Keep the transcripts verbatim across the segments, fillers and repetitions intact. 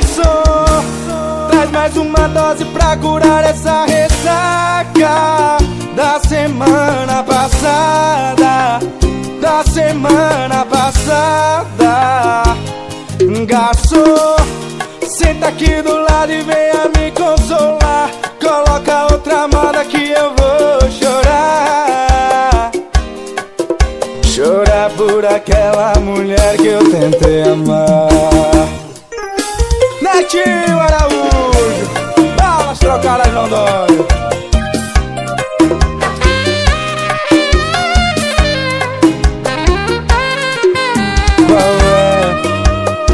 passou. Traz mais uma dose pra curar essa ressaca da semana passada, da semana passada. Garçom, senta aqui do lado e venha me consolar. Coloca outra moda que eu vou chorar. Chorar por aquela mulher que eu tentei amar. Netinho Araújo, balas trocadas não dói.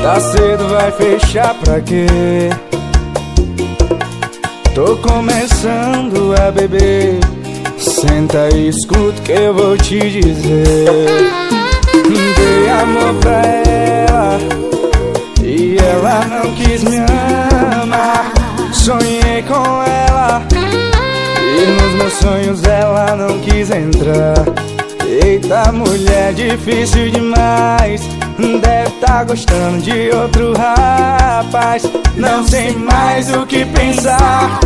Tá cedo, vai fechar pra quê? Tô começando a beber. Senta e escuta que eu vou te dizer. Dei amor pra ela e ela não quis me amar. Sonhei com ela e nos meus sonhos ela não quis entrar. Eita, mulher difícil demais, deve tá gostando de outro rapaz. Não sei mais o que pensar.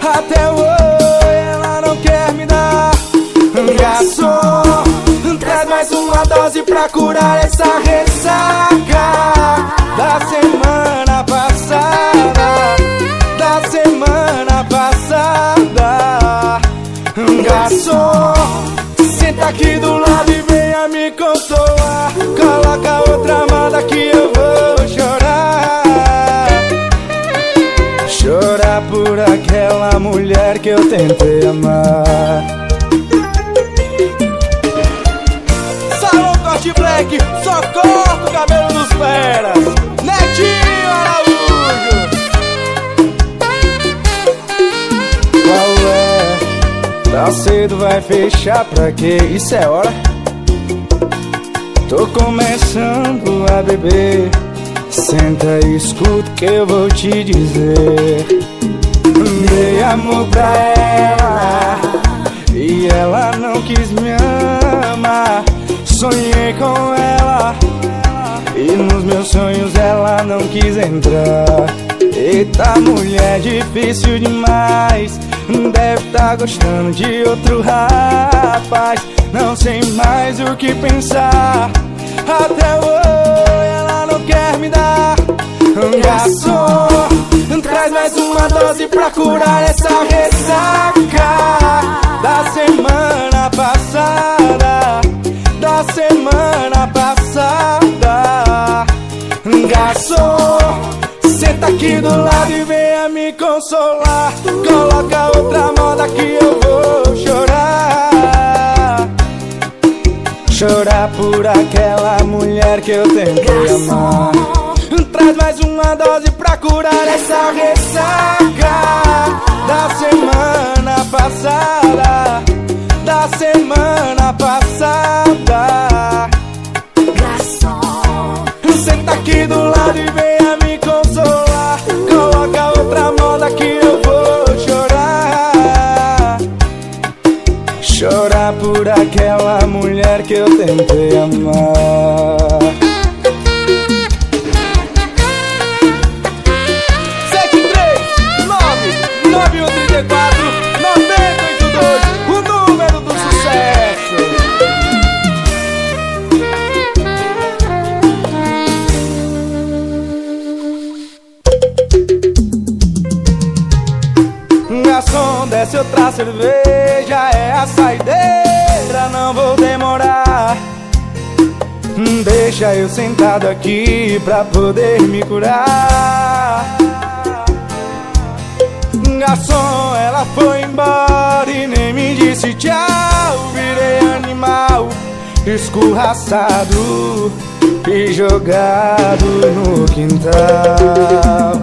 Até o oi ela não quer me dar. Garçom, traz mais uma dose pra curar essa ressaca da semana passada, da semana passada. Garçom, senta aqui do lado e venha me consolar. Coloca outra moda que eu vou chorar. Chorar por aquela mulher que eu tentei amar. Salão corte black, só corta o cabelo dos feras. Netinho Araújo. Qual é? Tá cedo, vai fechar pra quê? Isso é hora. Tô começando a beber. Senta e escuta que eu vou te dizer. Dei amor pra ela e ela não quis me amar. Sonhei com ela e nos meus sonhos ela não quis entrar. Eita, mulher difícil demais, deve tá gostando de outro rapaz. Não sei mais o que pensar. Até o oi ela não quer me dar. Garçom, traz mais uma dose pra curar essa ressaca da semana passada, da semana passada. Garçom, senta aqui do lado e venha me consolar. Coloca outra moda que eu vou chorar. Chorar por aquela mulher que eu tentei amar. Traz mais uma dose pra curar essa ressaca da semana passada, da semana passada. Senta aqui do lado e venha me consolar. Coloca outra moda que eu vou chorar. Chorar por aquela mulher que eu tentei amar. sete três nove nove um três quatro nove oito oito dois, o número do sucesso. Desce outra cerveja, é a saideira, não vou demorar. Deixa eu sentado aqui pra poder me curar. Garçom, ela foi embora e nem me disse tchau. Virei animal, escorraçado e jogado no quintal.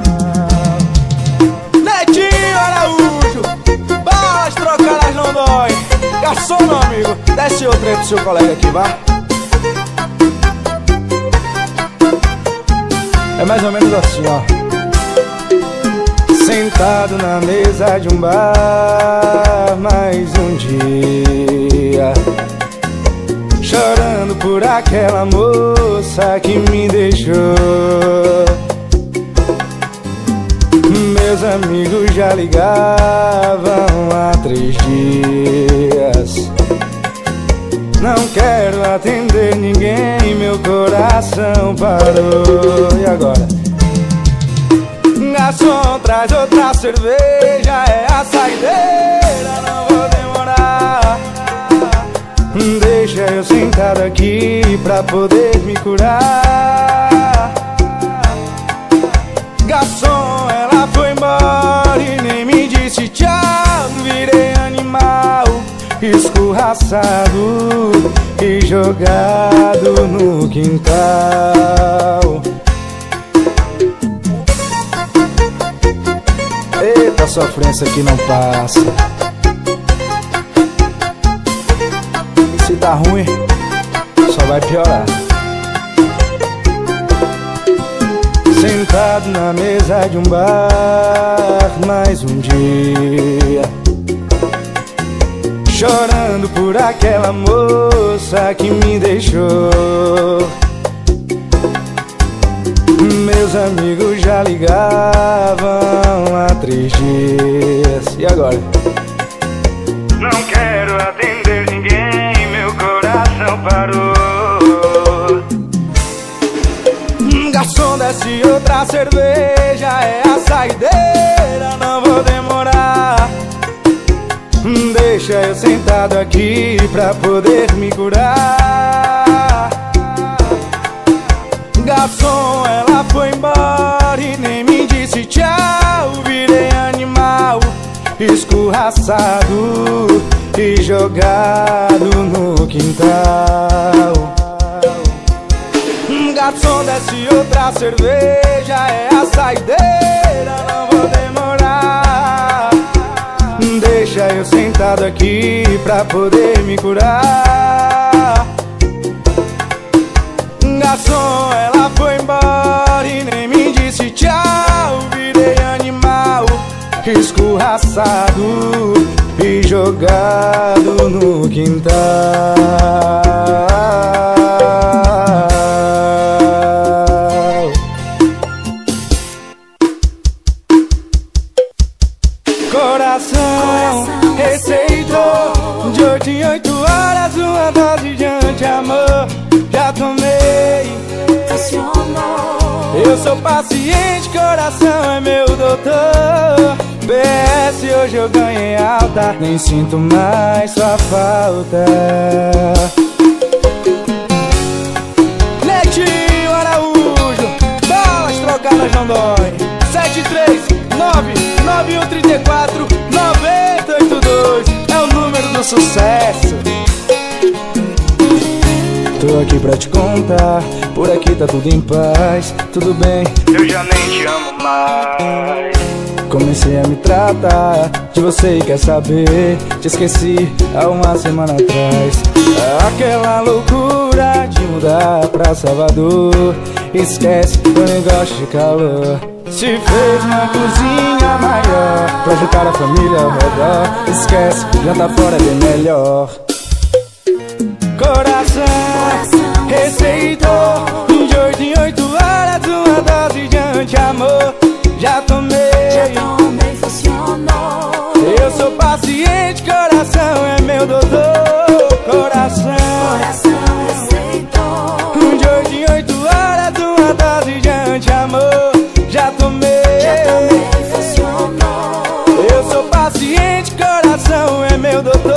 Garçom, meu amigo, desce outra aí pro seu colega aqui, vá. É mais ou menos assim, ó. Sentado na mesa de um bar, mais um dia, chorando por aquela moça que me deixou. já ligavam há três dias. Não quero atender ninguém, meu coração parou. E agora? Garçom, traz outra cerveja, é a saideira, não vou demorar. Deixa eu sentado aqui pra poder me curar. Garçom, ela foi embora e nem me disse tchau. Virei animal, escorraçado e jogado no quintal. Eita, sofrência que não passa. Se tá ruim, só vai piorar. Sentado na mesa de um bar, mais um dia, chorando por aquela moça que me deixou. Meus amigos já ligavam há três dias. E agora? Não quero atender ninguém, meu coração parou. Garçom, desce outra cerveja, é a saideira, não vou demorar. Deixa eu sentado aqui pra poder me curar. Garçom, ela foi embora e nem me disse tchau. Virei animal, escorraçado e jogado no quintal. Garçom, desce outra cerveja, é a saideira, não vou demorar. Deixa eu sentado aqui pra poder me curar. Garçom, ela foi embora e nem me disse tchau. Virei animal, escorraçado e jogado no quintal. Coração receitou de oito em oito horas uma dose de anti-amor. Já tomei, eu sou paciente, coração é meu doutor. P S, hoje eu ganhei alta, nem sinto mais sua falta. Netinho Araújo, balas trocadas não dói. Sete três nove nove um três quatro nove oito oito dois é o número do sucesso. Tô aqui pra te contar, por aqui tá tudo em paz, tudo bem. Eu já nem te amo mais. Comecei a me tratar de você e quer saber, te esqueci há uma semana atrás. Aquela loucura de mudar pra Salvador, esquece, eu nem gosto de calor. Se fez uma cozinha maior pra juntar a família ao redor, esquece, jantar fora é bem melhor. Coração, coração receitou de oito em oito horas uma dose de anti-amor. Já tomei, já tomei, funcionou. Eu sou paciente, coração é meu doutor. Coração, coração receitou de oito em oito horas uma dose de anti-amor. Já tomei, já tomei, funcionou. Eu sou paciente, coração é meu doutor.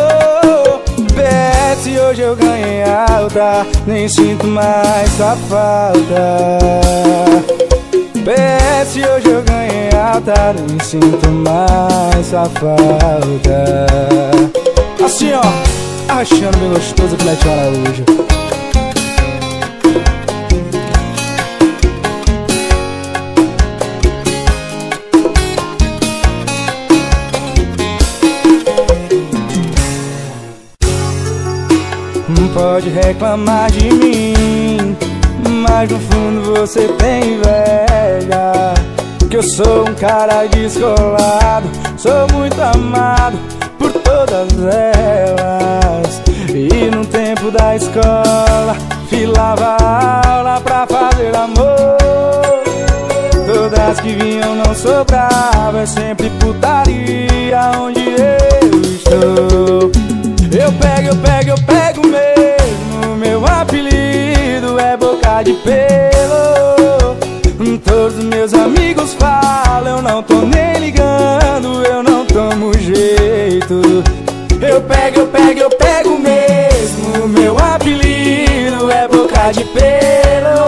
Se hoje eu ganhei alta, nem sinto mais sua falta. P S, hoje eu ganhei alta, nem sinto mais sua falta. Assim ó, achando bem gostoso que Netinho Araújo. Pode reclamar de mim, mas no fundo você tem inveja, que eu sou um cara descolado, sou muito amado por todas elas. E no tempo da escola filava a aula pra fazer amor. Toda das que vinham não sobrava, é sempre putaria onde eu estou. Eu pego, eu pego, eu pego mesmo, meu apelido é boca de pelo. Todos meus amigos falam, eu não tô nem ligando, eu não tomo jeito. Eu pego, eu pego, eu pego mesmo, meu apelido é boca de pelo.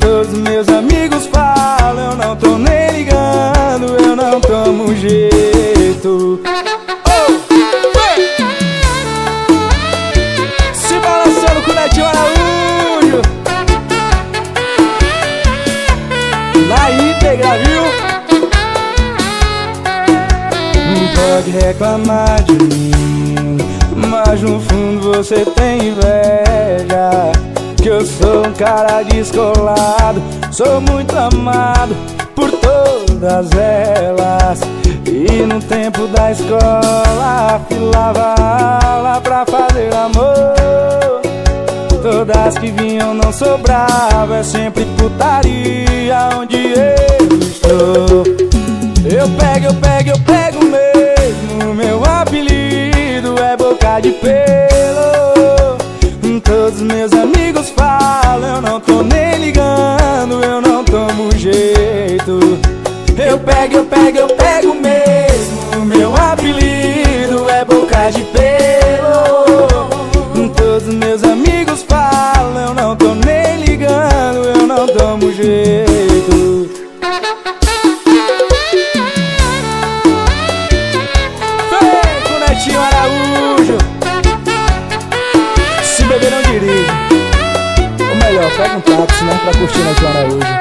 Todos meus amigos falam, eu não tô nem ligando, eu não tomo jeito. Netinho Araújo na íntegra, viu? Não pode reclamar de mim, mas no fundo você tem inveja, que eu sou um cara descolado, sou muito amado por todas elas. E no tempo da escola filava a ala pra fazer amor. Todas que vinham não sobrava, é sempre putaria onde eu estou. Eu pego, eu pego, eu pego mesmo, meu apelido é boca de pelo. Todos meus amigos falam, eu não tô nem ligando, eu não tomo jeito. Eu pego, eu pego, eu pego mesmo, meu apelido é boca de pelo. Todos meus amigos falam, eu não tô nem ligando, eu não tomo jeito. Vem com o Netinho Araújo. Se beber não dirige. Ou melhor, pega um táxi, né, pra curtir o Netinho Araújo.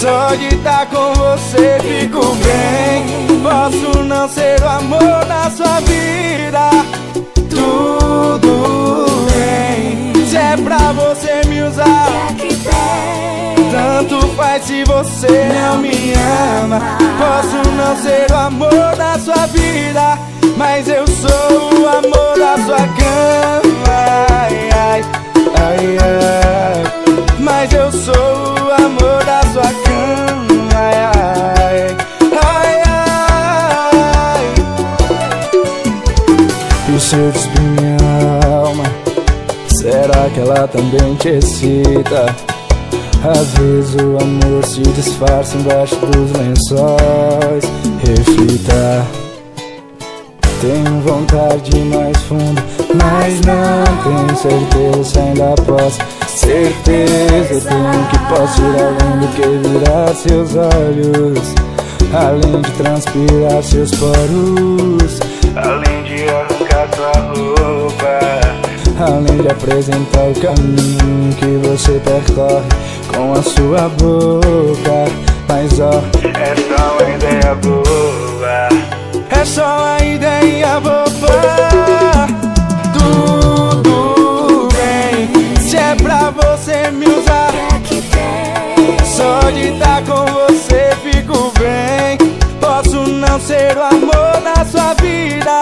Só de estar com você fico bem. Posso não ser o amor da sua vida, tudo bem. Se é pra você me usar, tanto faz se você não me ama. Posso não ser o amor da sua vida, mas eu sou o amor da sua cama. Ai, ai, ai, ai. Mas eu sou o amor da sua cama. Ai, ai, ai. E o seu desvio, minha alma, será que ela também te excita? Às vezes o amor se disfarça embaixo dos lençóis. Reflita. Tenho vontade de ir mais fundo, mas não tenho certeza, ainda posso. Certeza tenho que posso ir além do que virar seus olhos, além de transpirar seus poros, além de arrancar tua roupa, além de apresentar o caminho que você percorre com a sua boca. Mas ó, é só uma ideia boa, é só uma ideia boba. Você me usar, só de estar com você fico bem. Posso não ser o amor da sua vida,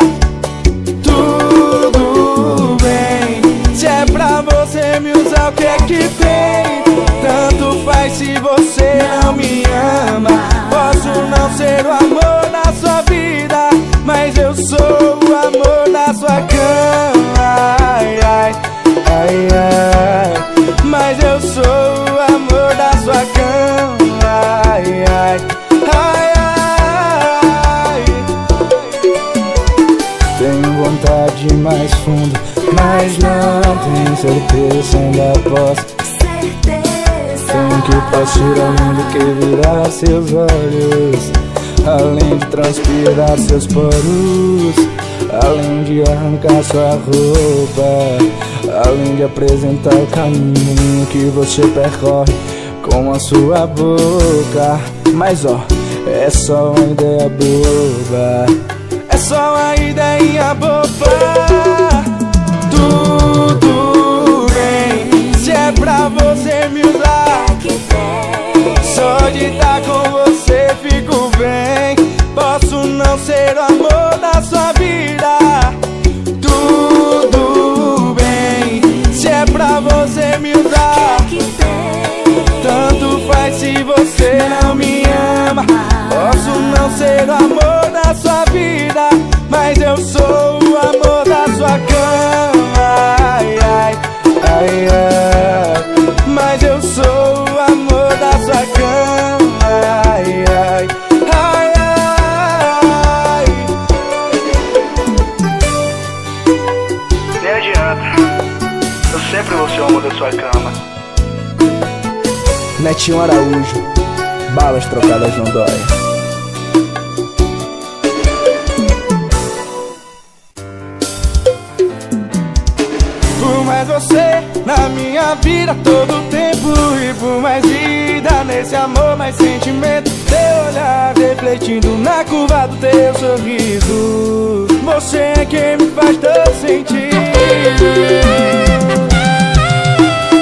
tudo bem. Se é pra você me usar, o que é que tem? Tanto faz se você não me ama. Posso não ser o amor da sua vida, mas eu sou o amor da sua cama. Ai, ai, ai, ai. Mas eu sou o amor da sua cama. Ai, ai, ai, ai. Tenho vontade de ir mais fundo, mas não tenho certeza, ainda posso. Tenho que posso ir além do que virar seus olhos, além de transpirar seus poros, além de arrancar sua roupa, além de apresentar o caminho que você percorre com a sua boca. Mas ó, é só uma ideia boba, é só uma ideia boba. Tudo bem, se é pra você me usar, só de estar com você fico bem. Posso não ser não ser o amor da sua vida, mas eu sou o amor da sua cama. Ai, ai, ai, ai. Mas eu sou o amor da sua cama. Ai, ai, ai, ai. Nem adianta, eu sempre vou ser o amor da sua cama. Netinho Araújo, balas trocadas não dói. Mas você na minha vida todo tempo, e por mais vida nesse amor, mais sentimento. Teu olhar refletindo na curva do teu sorriso, você é quem me faz todo sentido.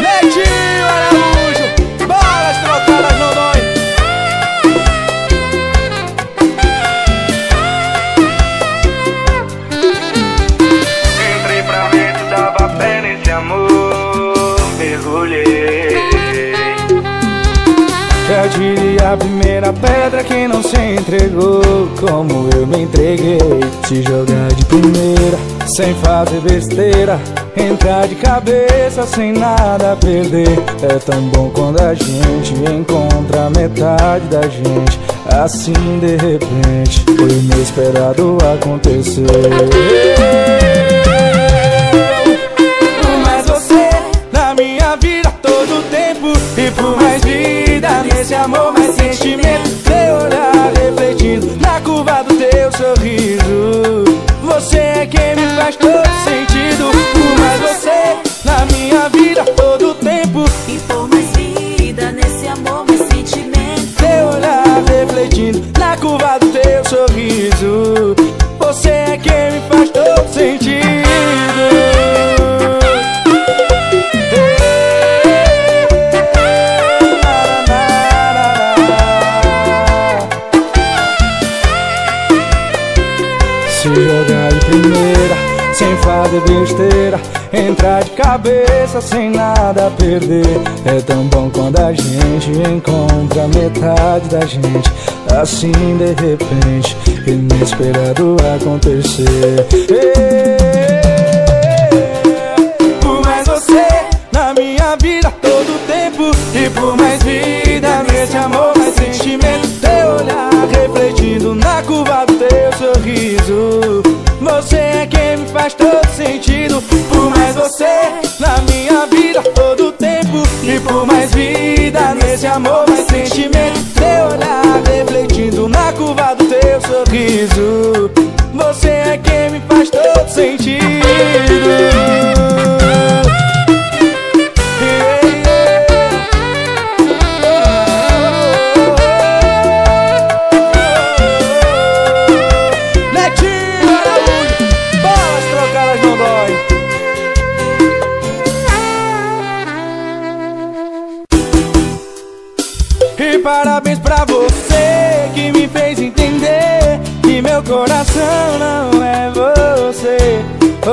Netinho Araújo, balas trocadas não dói. Entrei pra dentro, dava pé nesse amor, mergulhei. Eu diria a primeira pedra que não se entregou como eu me entreguei. Se jogar de primeira, sem fazer besteira, entrar de cabeça sem nada a perder. É tão bom quando a gente encontra a metade da gente, assim de repente, o inesperado aconteceu. E por mais vida nesse amor, mais sentimento. Teu olhar refletindo na curva do teu sorriso, você é quem me faz todo sentido. Por mais você na minha vida todo tempo, e por mais vida nesse amor, mais sentimento. Teu olhar refletindo na curva do teu sorriso, você é quem me faz todo sentido. Sem fazer besteira, entrar de cabeça sem nada a perder. É tão bom quando a gente encontra a metade da gente, assim de repente, inesperado acontecer. Por mais você na minha vida todo tempo, e por mais vida nesse amor, mais sentimento. Teu olhar refletido na curva do teu sorriso, você é quem me faz todo sentido. Por mais você na minha vida todo tempo, e por mais vida nesse amor, mais sentimento. Teu olhar refletindo na curva do teu sorriso, você é quem me faz todo sentido. Parabéns pra você que me fez entender que meu coração não é você.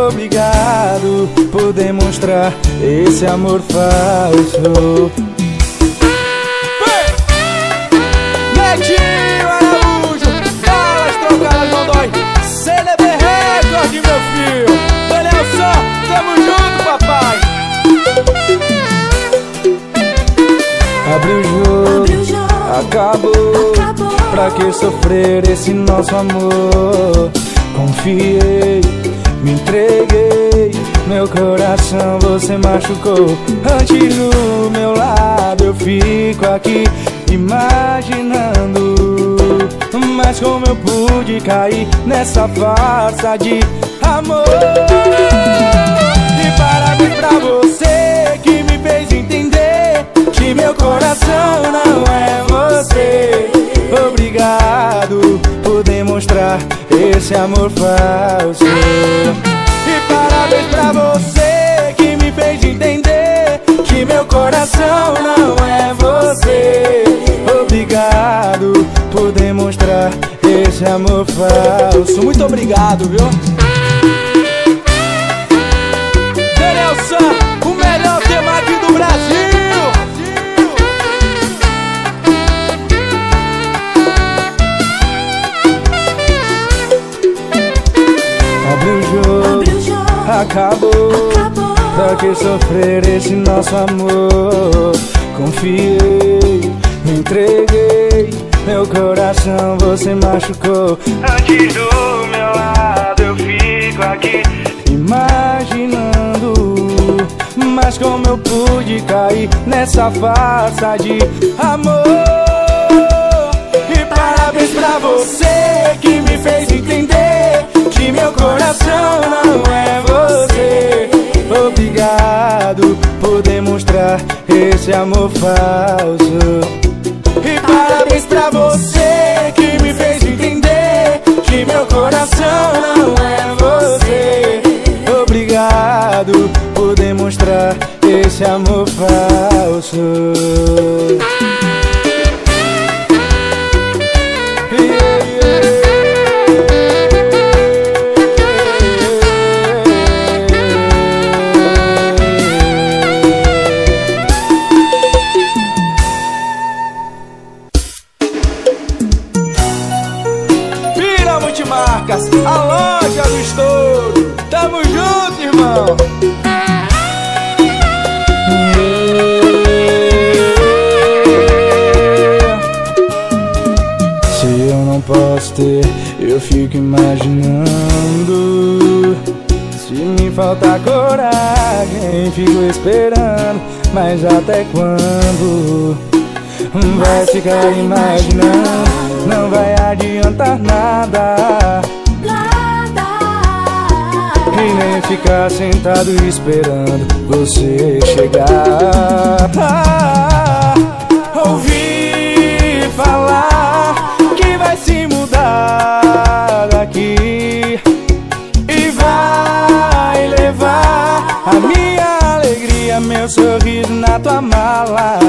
Obrigado por demonstrar esse amor falso. Netinho Araújo, balas trocadas não dói. C D B Record, meu filho. Olha só, tamo junto, papai. Abriu o jogo. Acabou. Acabou, pra que sofrer esse nosso amor? Confiei, me entreguei, meu coração você machucou. Antes do meu lado eu fico aqui imaginando, mas como eu pude cair nessa farsa de amor? E parabéns pra você que me fez entender que meu coração não é você. Obrigado por demonstrar esse amor falso. E parabéns pra você que me fez entender que meu coração não é você. Obrigado por demonstrar esse amor falso. Muito obrigado, viu? Nelson, o melhor tema aqui do Brasil. acabou, acabou. Pra que sofrer esse nosso amor? Confiei, me entreguei, meu coração você machucou. Antes do meu lado eu fico aqui imaginando, mas como eu pude cair nessa farsa de amor? E parabéns pra você que me fez entender que meu coração não é você. Obrigado por demonstrar esse amor falso. E parabéns pra você que me fez entender que meu coração não é você. Obrigado por demonstrar esse amor falso. Eu fico imaginando, se me falta coragem, fico esperando. Mas até quando vai ficar imaginando? Não vai adiantar nada, nada. E nem ficar sentado esperando você chegar. Ah, ouvi falar que vai se mudar daqui e vai levar a minha alegria, meu sorriso na tua mala.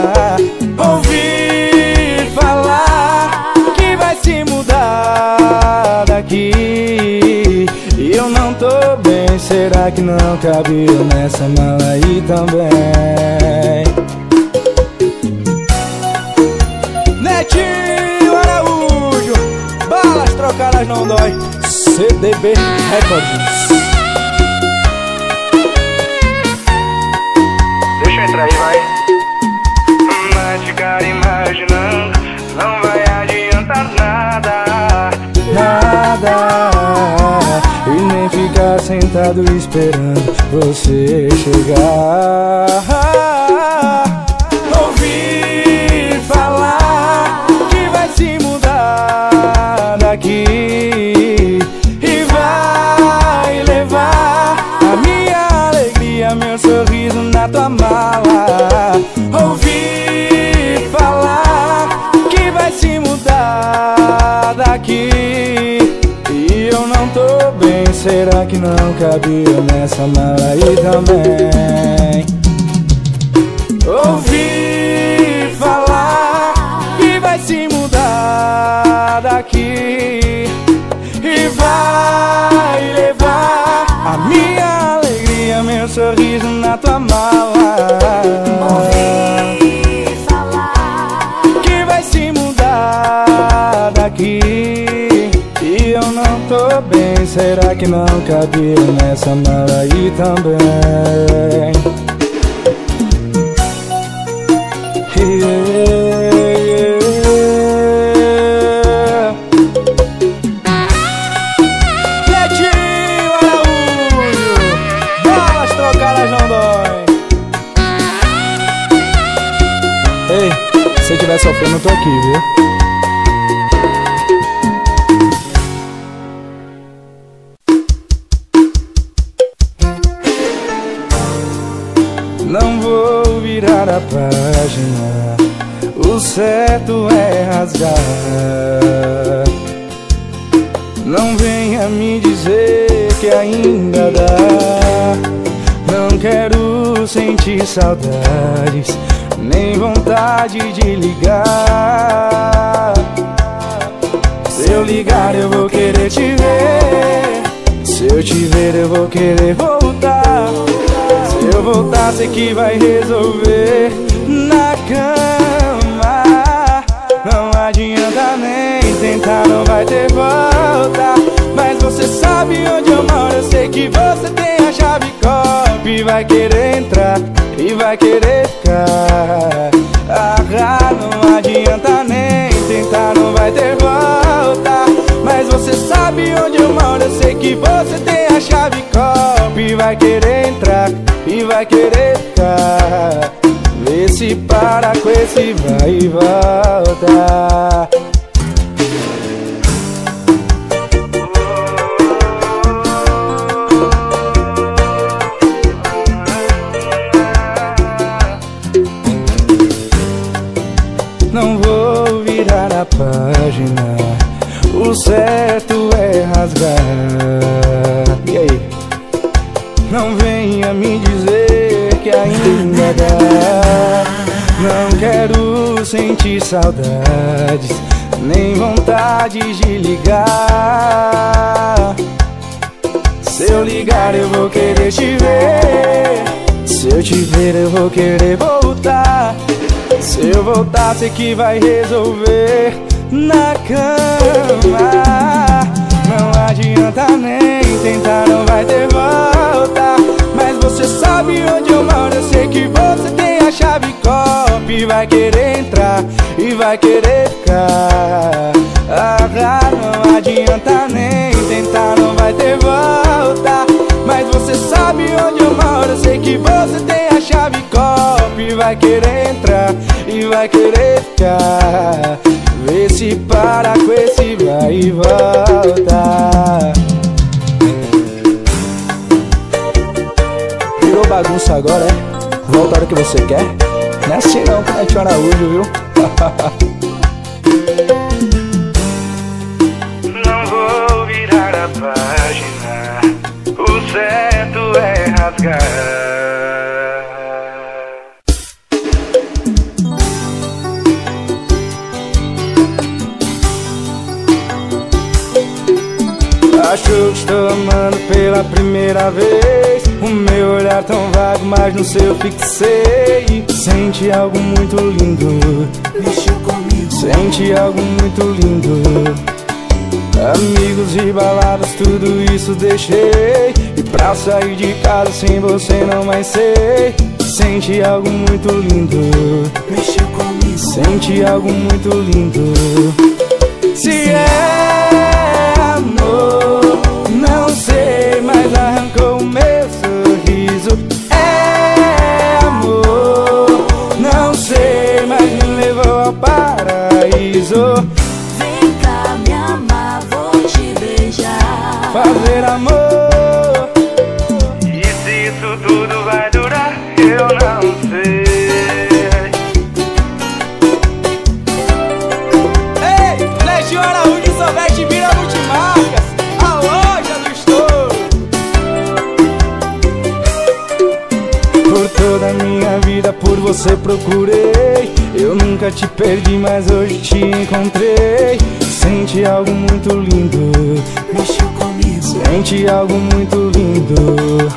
Ouvi falar que vai se mudar daqui e eu não tô bem, será que não cabia nessa mala aí também? Caras não dói, C D B Records. Deixa eu entrar aí, vai. Vai ficar imaginando, não vai adiantar nada, nada. E nem ficar sentado esperando você chegar. Ouvi falar que vai se mudar daqui e eu não tô bem, será que não cabia nessa mala aí também? Ouvi falar que vai se mudar daqui e vai levar a minha alegria, meu sorriso na tua mala. Bem, será que não cabia nessa mala aí também? Yeah. Netinho Araújo, balas trocadas não dói. Ei, se eu tiver sofrendo eu tô aqui, viu? A página, o certo é rasgar. Não venha me dizer que ainda dá. Não quero sentir saudades, nem vontade de ligar. Se eu ligar eu vou querer te ver, se eu te ver eu vou querer voltar. Se eu voltar, sei que vai resolver na cama. Não adianta nem tentar, não vai ter volta. Mas você sabe onde eu moro, eu sei que você tem a chave. vai querer entrar e vai querer ficar. Ah, não adianta nem tentar, não vai ter volta. Mas você sabe onde eu moro, eu sei que você tem a chave copo. E vai querer entrar e vai querer ficar. Vê se para com esse vai e volta. Não vou virar a página, o certo é rasgar. E aí? Não venha me dizer que ainda dá. Não quero sentir saudades, nem vontade de ligar. Se eu ligar eu vou querer te ver, se eu te ver eu vou querer voltar. Se eu voltar, sei que vai resolver na cama. Não adianta nem tentar, não vai ter volta. Mas você sabe onde eu moro, eu sei que você tem a chave copo. E vai querer entrar e vai querer ficar. Ah, não adianta nem tentar, não vai ter volta. Mas você sabe onde eu moro, eu sei que você tem a chave copo. E vai querer entrar e vai querer ficar. Vê se para com esse vai e volta. Virou bagunça agora, é? Volta a hora que você quer? Não é assim não, que Netinho Araújo, viu? Não vou virar a página, o certo é rasgar. Acho que estou amando pela primeira vez. O meu olhar tão vago, mas no seu fixei. Sente algo muito lindo, mexeu comigo. Sente algo muito lindo. Amigos e baladas, tudo isso deixei. E pra sair de casa sem você não mais sei. Sente algo muito lindo, mexeu comigo. Sente algo muito lindo. Se é amor, não sei, mas arrancou o meu sorriso. É amor, não sei, mas me levou ao paraíso. Vem cá me amar, vou te beijar, fazer amor. E se isso tudo vai durar, eu não sei. Ei, Netinho Araújo só veste e vira multimarca. Toda minha vida por você procurei. Eu nunca te perdi, mas hoje te encontrei. Sente algo muito lindo, mexeu comigo. Sente algo muito lindo.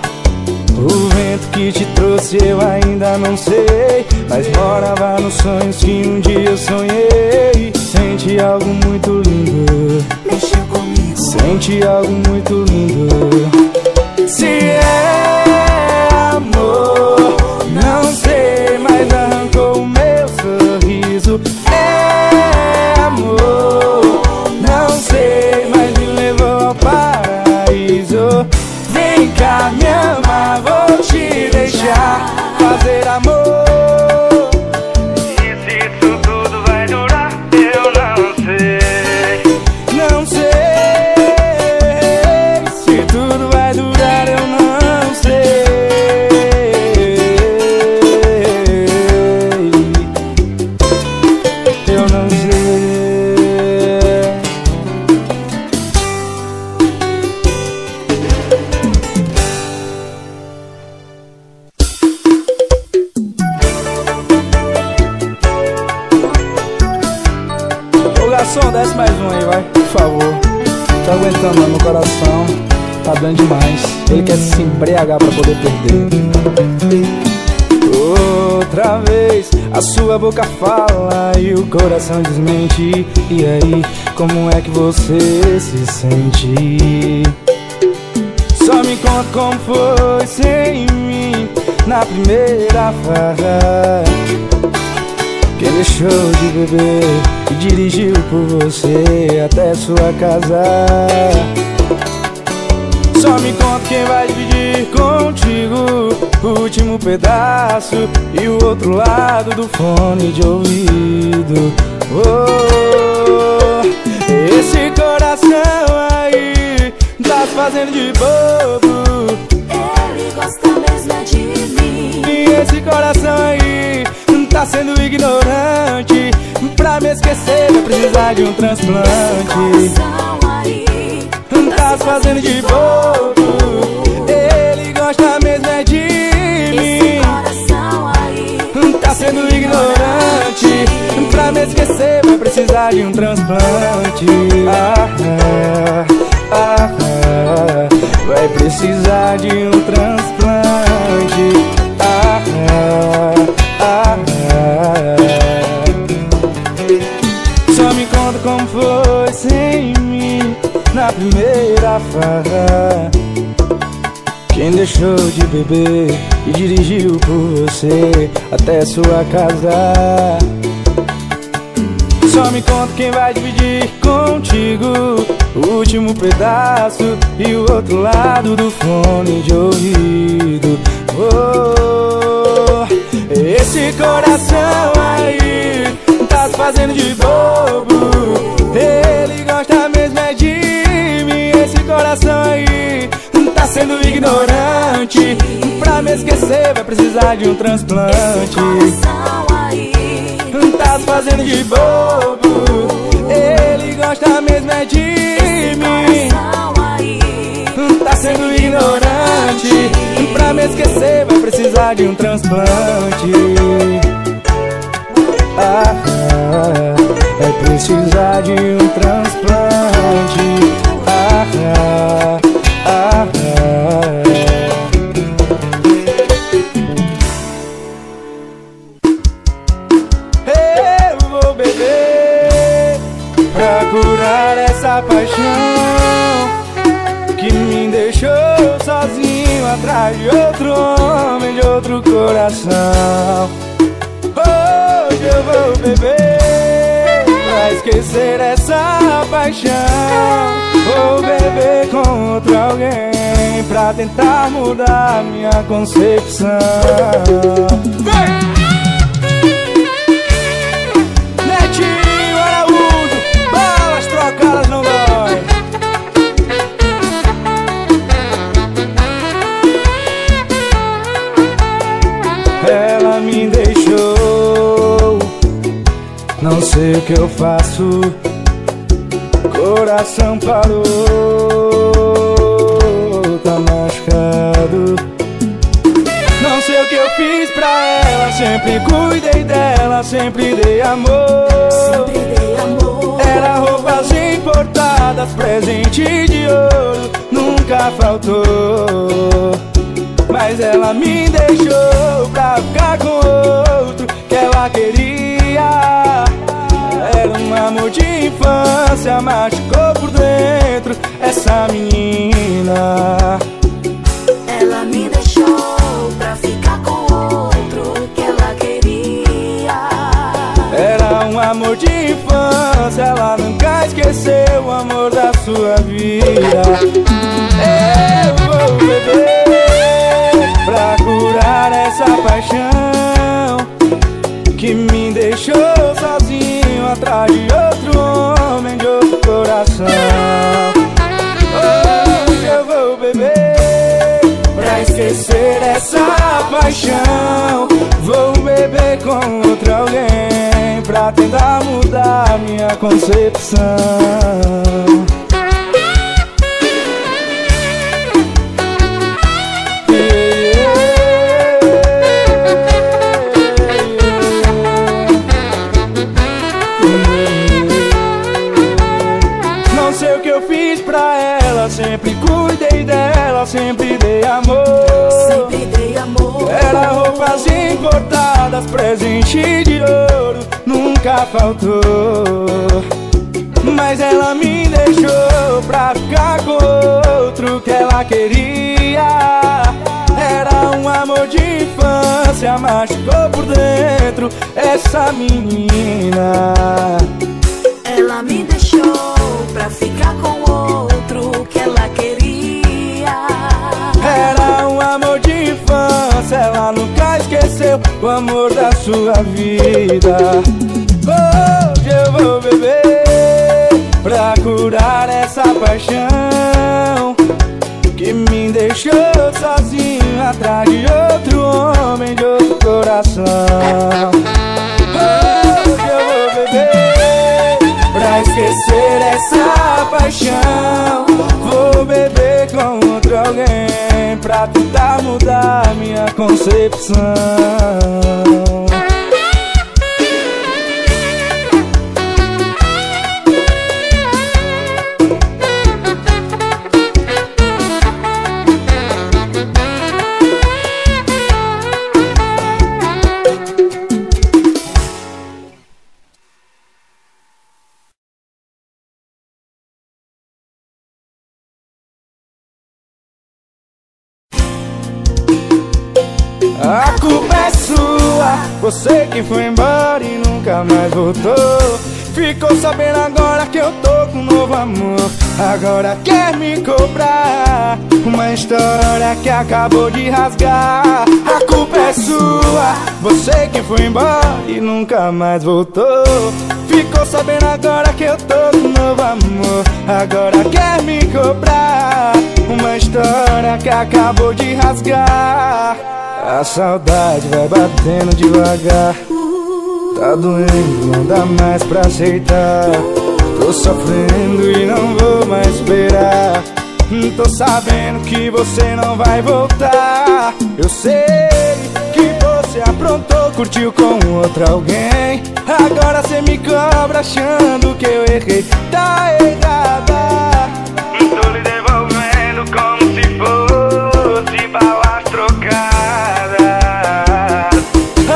O vento que te trouxe eu ainda não sei, mas morava nos sonhos que um dia eu sonhei. Sente algo muito lindo, mexeu comigo. Sente algo muito lindo. Se é amor, não sei, mas arrancou o meu sorriso. É amor, não sei, mas me levou ao paraíso. Vem cá me amar, vou te deixar, fazer amor. E se isso tudo vai durar, eu não sei. Não sei, se tudo vai durar, eu não sei. Desce mais um aí, vai, por favor. Tá aguentando lá no coração, tá dando demais. Ele quer se embriagar pra poder perder. Outra vez, a sua boca fala e o coração desmente. E aí, como é que você se sente? Só me me conta como foi sem mim na primeira farra. Quem deixou de beber e dirigiu por você até sua casa. Só me conta quem vai dividir contigo o último pedaço e o outro lado do fone de ouvido. Oh, esse coração aí tá se fazendo de bobo. Ele gosta mesmo de mim. E esse coração aí tá sendo ignorante. Pra me esquecer vai precisar de um transplante. Esse coração aí tá se fazendo de bobo. Ele gosta mesmo é de mim. Esse coração aí tá sendo ignorante. Pra me esquecer vai precisar de um transplante. Ah, ah, ah, ah. Vai precisar de um transplante. Ah, ah, ah, ah. Só me conta como foi sem mim na primeira farra. Quem deixou de beber e dirigiu por você até sua casa. Só me conta quem vai dividir contigo o último pedaço e o outro lado do fone de ouvido. Oh, esse coração aí tá se fazendo de bobo. Ele gosta mesmo é de mim. Esse coração aí tá sendo ignorante. Pra me esquecer vai precisar de um transplante. Tá se fazendo de bobo. Ele gosta mesmo é de mim. Tá sendo ignorante. Pra me esquecer vai precisar de um transplante. Ah, ah, vai precisar de um transplante. Ah, ah, ah, ah. Curar essa paixão que me deixou sozinho atrás de outro homem, de outro coração. Hoje eu vou beber pra esquecer essa paixão. Vou beber com outro alguém pra tentar mudar minha concepção. Vem! Caras não dói. Ela me deixou, não sei o que eu faço. Coração parou, tá machucado. Não sei o que eu fiz pra ela. Sempre cuidei dela, sempre dei amor, sempre dei amor. Era roupas importadas, presente de ouro, nunca faltou. Mas ela me deixou pra ficar com outro que ela queria. Era um amor de infância, machucou por dentro essa menina. Ela me deixou pra ficar com outro que ela queria. Era um amor de infância, ela nunca esqueceu o amor da sua vida. Eu vou beber pra curar essa paixão que me deixou sozinho atrás de outro homem, de outro coração. Hoje eu vou beber pra esquecer essa paixão. Vou beber com outro alguém pra tentar mudar minha concepção. Yeah, yeah, yeah. Não sei o que eu fiz pra ela. Sempre cuidei dela, sempre dei amor, sempre dei amor. Era roupas importadas, presente de ouro, nunca faltou. Mas ela me deixou pra ficar com outro que ela queria. Era um amor de infância, machucou por dentro essa menina. Ela me deixou pra ficar com outro que ela queria. Era um amor de infância, ela nunca esqueceu o amor da sua vida. Hoje eu vou beber pra curar essa paixão que me deixou sozinho atrás de outro homem, de outro coração. Hoje eu vou beber pra esquecer essa paixão. Vou beber com outro alguém pra tentar mudar minha concepção. A culpa é sua, você que foi embora e nunca mais voltou. Ficou sabendo agora que eu tô com um novo amor. Agora quer me cobrar uma história que acabou de rasgar. A culpa é sua, você que foi embora e nunca mais voltou. Ficou sabendo agora que eu tô com um novo amor. Agora quer me cobrar uma história que acabou de rasgar. A saudade vai batendo devagar, tá doendo, não dá mais pra aceitar. Tô sofrendo e não vou mais esperar. Tô sabendo que você não vai voltar. Eu sei que você aprontou, curtiu com outro alguém. Agora cê me cobra achando que eu errei. Tá errada, tô lhe devolvendo como se fosse balas trocadas.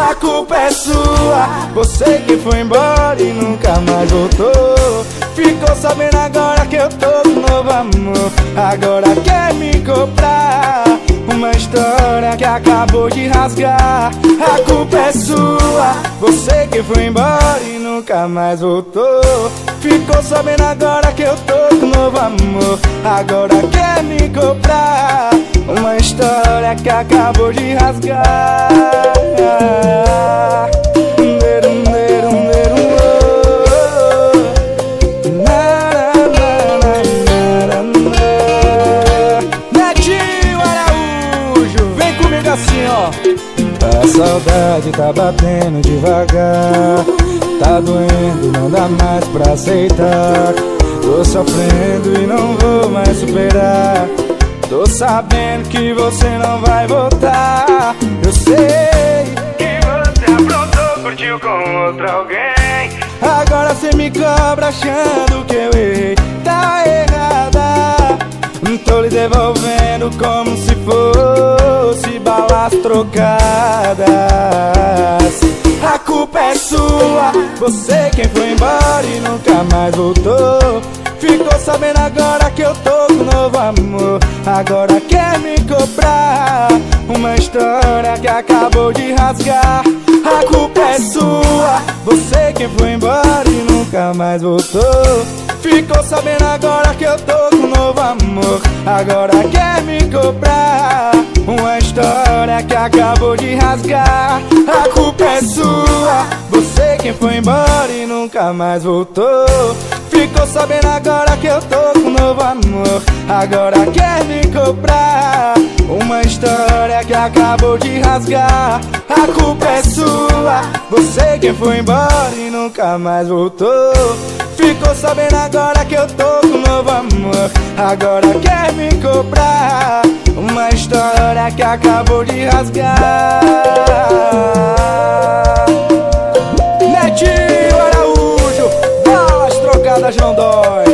A culpa é sua, você que foi embora e nunca mais voltou. Ficou sabendo agora que eu tô com um novo amor. Agora quer me comprar uma história que acabou de rasgar. A culpa é sua, você que foi embora e nunca mais voltou. Ficou sabendo agora que eu tô com um novo amor. Agora quer me comprar uma história que acabou de rasgar. Netinho Araújo, vem comigo assim, ó. A saudade tá batendo devagar, tá doendo, não dá mais pra aceitar. Tô sofrendo e não vou mais superar. Tô sabendo que você não vai voltar. Eu sei que você aprontou, curtiu com outro alguém. Agora cê me cobra achando que eu errei. Tá errada, tô lhe devolvendo como se fosse balas trocadas. A culpa é sua, você quem foi embora e nunca mais voltou. Ficou sabendo agora que eu tô com um novo amor. Agora quer me cobrar uma história que acabou de rasgar. A culpa é sua, você que foi embora e nunca mais voltou. Ficou sabendo agora que eu tô com um novo amor. Agora quer me cobrar uma história que acabou de rasgar. A culpa é sua, você que foi embora e nunca mais voltou. Ficou sabendo agora que eu tô com um novo amor. Agora quer me cobrar uma história que acabou de rasgar. A culpa é sua, você que foi embora e nunca mais voltou. Ficou sabendo agora que eu tô com um novo amor. Agora quer me cobrar uma história que acabou de rasgar. Netinho Araújo, balas trocadas não dói.